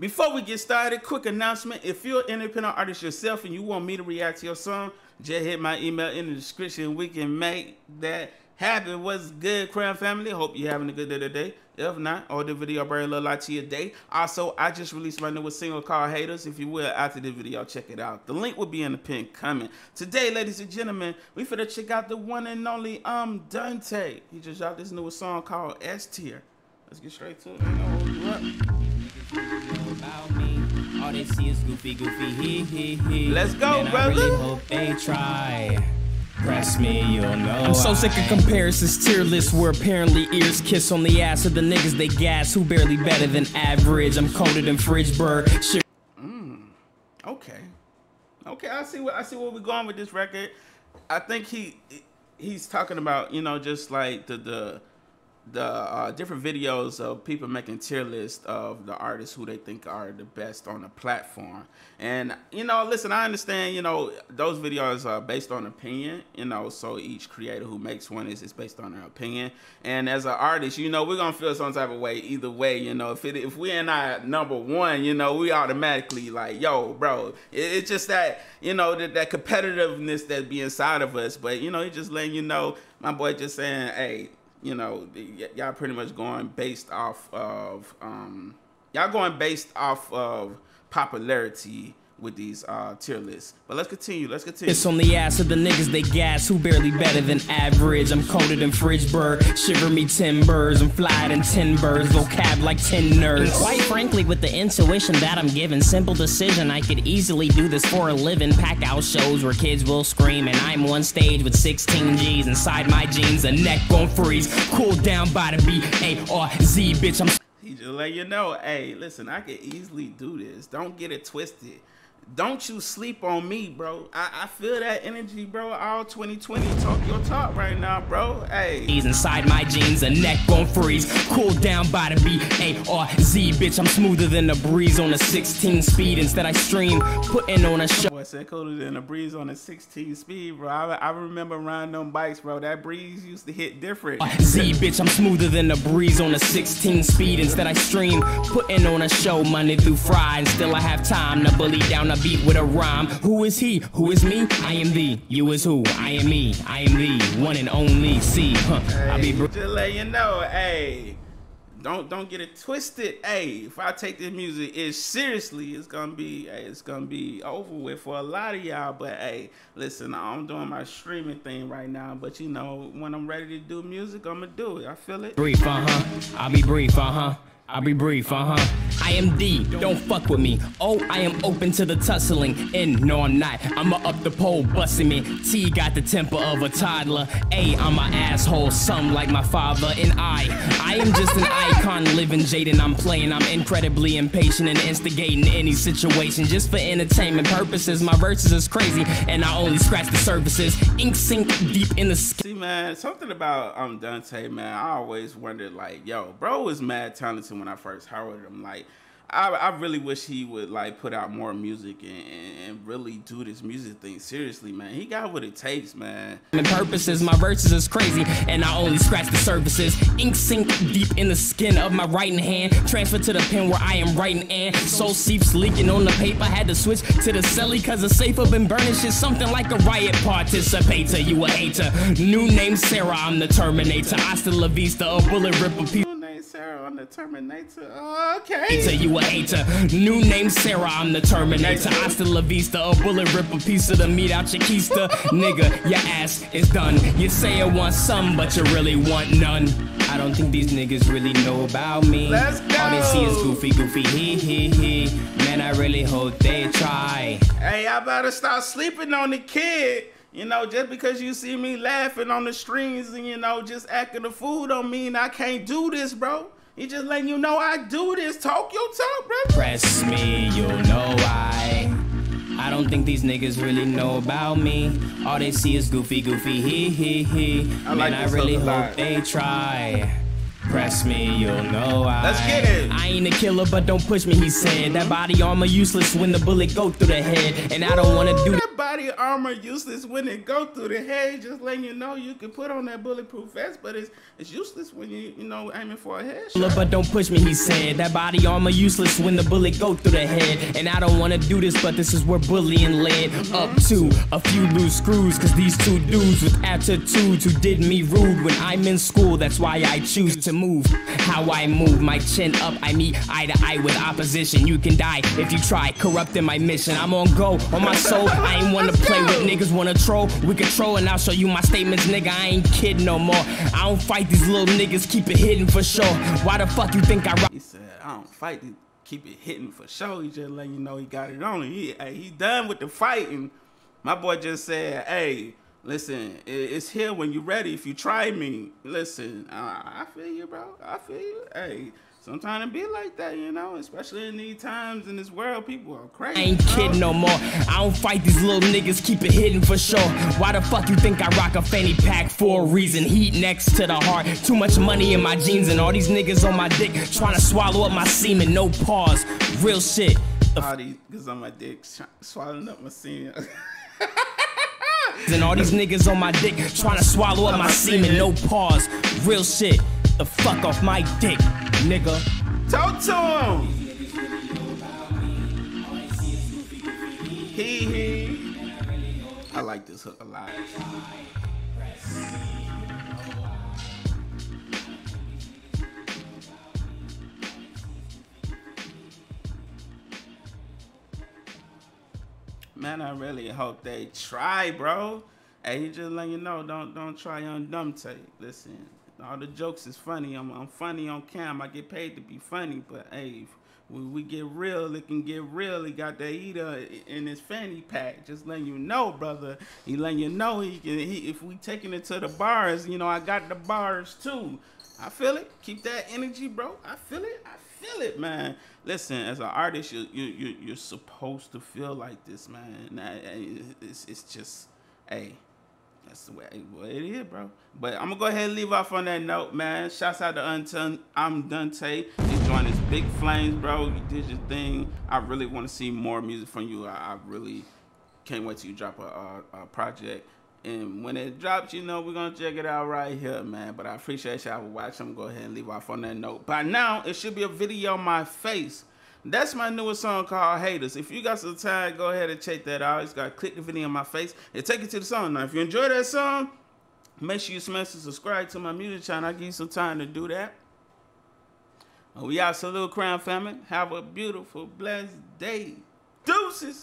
Before we get started, quick announcement. If you're an independent artist yourself and you want me to react to your song, just hit my email in the description. We can make that happen. What's good, Crown Family? Hope you're having a good day today. If not, all the video bring a little light to your day. Also, I just released my newest single called Haters. If you will, after the video, check it out. The link will be in the pinned comment. Today, ladies and gentlemen, we finna check out the one and only ImDontai. He just dropped this newest song called S-Tier. Let's get straight to it. All they see is goofy, he. Let's go, brother. I really hope they try. Press me, you'll know. I'm so sick of comparisons, tier lists where apparently ears kiss on the ass of the niggas they gas who barely better than average. I'm colder than Fridgeburg. Okay, I see what we're going with this record. I think he's talking about, you know, just like the different videos of people making tier lists of the artists who they think are the best on the platform. And, you know, listen, I understand, you know, those videos are based on opinion, you know, so each creator who makes one is based on their opinion. And as an artist, you know, we're going to feel some type of way either way, you know, if we ain't at number one, you know, we automatically like, yo, bro, it's just that, you know, that competitiveness that be inside of us. But, you know, he just letting you know, my boy just saying, hey, you know, y'all pretty much going based off of popularity with these tier lists. But let's continue. It's on the ass of the niggas they gas who barely better than average. I'm colder than Fridgeburg, shiver me timbers. I'm flyer than 10 birds, vocab like 10 nerds. Quite frankly, with the intuition that I'm given, simple decision, I could easily do this for a living. Pack out shows where kids will scream, and I'm on stage with 16 G's inside my jeans. A neck gon' freeze, cool down by the B-A-R-Z, bitch. He just let you know, hey, listen, I could easily do this. Don't get it twisted. Don't you sleep on me, bro. I feel that energy, bro. All 2020 talk your talk right now, bro. Hey. He's inside my jeans, a neck gon' freeze. Cool down by the B-A-R-Z, bitch. I'm smoother than a breeze on a 16 speed. Instead I stream, putting on a show. Boy, I said colder than a breeze on a 16 speed, bro. I remember riding them bikes, bro. That breeze used to hit different. Z, bitch, I'm smoother than a breeze on a 16 speed. Instead I stream, putting on a show Monday through Friday. And still I have time to bully down a beat with a rhyme. Who is he? Who is me? I am thee. You is who? I am me. I am thee. One and only. See, huh? Hey, I'll be just letting you know. Hey, don't get it twisted. Hey, if I take this music seriously, it's gonna be over with for a lot of y'all. But hey, listen, I'm doing my streaming thing right now. But you know, when I'm ready to do music, I'ma do it. I feel it. Brief, I'll be brief, I'll be brief, I am D, don't fuck with me. Oh, I am open to the tussling. N, no I'm not, I'ma up the pole, busting me. T got the temper of a toddler. A, I'm an asshole, some like my father. And I am just an icon, living jaded, I'm playing. I'm incredibly impatient and instigating any situation just for entertainment purposes. My verses is crazy, and I only scratch the surfaces. Ink sink deep in the skin. See, man, something about ImDontai, man, I always wondered, like, yo, bro was mad talented when I first heard him. Like, I really wish he would like put out more music and really do this music thing seriously, man. He got what it takes, man. And purposes, my verses is crazy, and I only scratch the surfaces. Ink sink deep in the skin of my right hand. Transfer to the pen where I am writing and soul seeps leaking on the paper. Had to switch to the celly cause the safe up and burning shit. Something like a riot participator. You a hater. New name Sarah, I'm the Terminator. Hasta la vista, a bullet rip a piece. Sarah, I'm the Terminator. Oh, okay. Hater, you a hater. New name Sarah, I'm the Terminator. Hasta la vista, a bullet rip a piece of the meat out your keister. Nigga, your ass is done. You say you want some, but you really want none. I don't think these niggas really know about me. Let's go. All they see is goofy, he. Man, I really hope they try. Hey, I better stop sleeping on the kid. You know, just because you see me laughing on the streams and, you know, just acting a fool don't mean I can't do this, bro. He just letting you know I do this. Talk your talk, bro. Press me, you know I don't think these niggas really know about me. All they see is goofy, he. Man, I really hope they try. Press me, you'll know I. Let's get it. I ain't a killer, but don't push me, he said. That body armor useless when the bullet go through the head, and I don't wanna do that. Body armor useless when it go through the head. Just letting you know you can put on that bulletproof vest, but it's useless when you know aiming for a headshot. Look, but don't push me, he said. That body armor useless when the bullet go through the head, and I don't want to do this, but this is where bullying led up to a few loose screws, cause these two dudes with attitudes who did me rude when I'm in school. That's why I choose to move how I move, my chin up. I meet eye to eye with opposition. You can die if you try corrupting my mission. I'm on go on my soul. I ain't wanna play with niggas, wanna troll, we control, and I'll show you my statements, nigga, I ain't kidding no more. I don't fight these little niggas, keep it hidden for sure. Why the fuck you think I rock? He said, I don't fight, keep it hidden for sure. He just letting you know he got it on. He done with the fighting. My boy just said, hey, listen, it's here when you ready, if you try me. Listen, I feel you, bro, I feel you, hey. Sometimes it be like that, you know, especially in these times in this world, people are crazy. I ain't kidding no more. I don't fight these little niggas, keep it hidden for sure. Why the fuck you think I rock a fanny pack for a reason? Heat next to the heart, too much money in my jeans, and all these niggas on my dick trying to swallow up my semen, no pause, real shit. All these niggas on my dick swallowing up my semen. And all these niggas on my dick trying to swallow up my semen, no pause, real shit. The fuck off my dick, nigga. Talk to him. I like this hook a lot. Man, I really hope they try, bro. Hey, you just let you know, don't try on dumb tape. Listen. All the jokes is funny. I'm funny on cam. I get paid to be funny, but hey, when we get real, it can get real. He got that eater in his fanny pack. Just letting you know, brother. He letting you know he can. If we taking it to the bars, you know I got the bars too. I feel it. Keep that energy, bro. I feel it. I feel it, man. Listen, as an artist, you're supposed to feel like this, man. It's just, hey. That's the way it is, bro. But I'm going to go ahead and leave off on that note, man. Shouts out to ImDontai. You joined this big flames, bro. You did your thing. I really want to see more music from you. I really can't wait till you drop a project. And when it drops, you know, we're going to check it out right here, man. But I appreciate y'all for watching. I'm going to go ahead and leave off on that note. By now, it should be a video on my face. That's my newest song called Haters. If you got some time, go ahead and check that out. It's got to click the video on my face and take it to the song. Now, if you enjoy that song, make sure you smash and subscribe to my music channel. I'll give you some time to do that. We out. Salute, Crown Family. Have a beautiful, blessed day. Deuces.